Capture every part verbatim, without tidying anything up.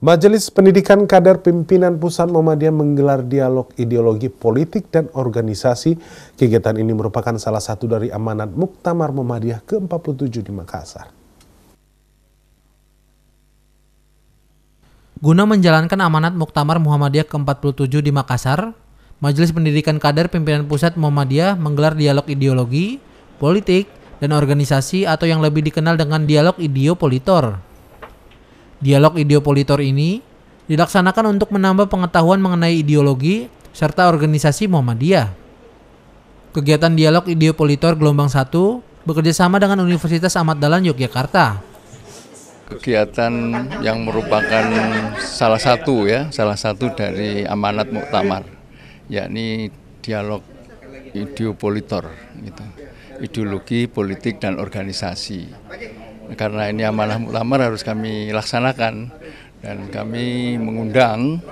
Majelis Pendidikan Kadar Pimpinan Pusat Muhammadiyah menggelar dialog ideologi politik dan organisasi. Kegiatan ini merupakan salah satu dari amanat Muktamar Muhammadiyah ke empat puluh tujuh di Makassar. Guna menjalankan amanat Muktamar Muhammadiyah ke empat puluh tujuh di Makassar, Majelis Pendidikan Kadar Pimpinan Pusat Muhammadiyah menggelar dialog ideologi, politik, dan organisasi atau yang lebih dikenal dengan dialog Ideopolitor. Dialog Ideopolitor ini dilaksanakan untuk menambah pengetahuan mengenai ideologi serta organisasi Muhammadiyah. Kegiatan dialog Ideopolitor gelombang satu bekerjasama dengan Universitas Ahmad Dahlan Yogyakarta. Kegiatan yang merupakan salah satu ya, salah satu dari amanat Muktamar, yakni dialog Ideopolitor gitu. Ideologi, politik, dan organisasi. Karena ini amanah Muktamar harus kami laksanakan, dan kami mengundang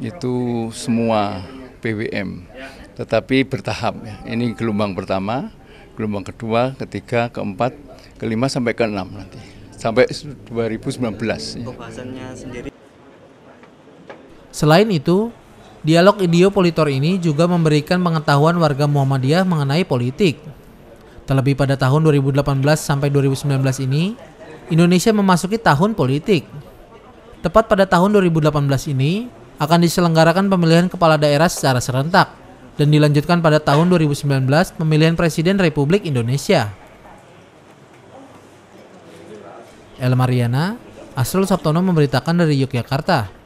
itu semua P W M, tetapi bertahap. Ini gelombang pertama, gelombang kedua, ketiga, keempat, kelima sampai keenam nanti sampai dua ribu sembilan belas. Selain itu, dialog Ideopolitor ini juga memberikan pengetahuan warga Muhammadiyah mengenai politik. Terlebih pada tahun dua ribu delapan belas sampai dua ribu sembilan belas ini, Indonesia memasuki tahun politik. Tepat pada tahun dua ribu delapan belas ini, akan diselenggarakan pemilihan kepala daerah secara serentak, dan dilanjutkan pada tahun dua ribu sembilan belas pemilihan Presiden Republik Indonesia. El Mariana, Asril Saptono memberitakan dari Yogyakarta.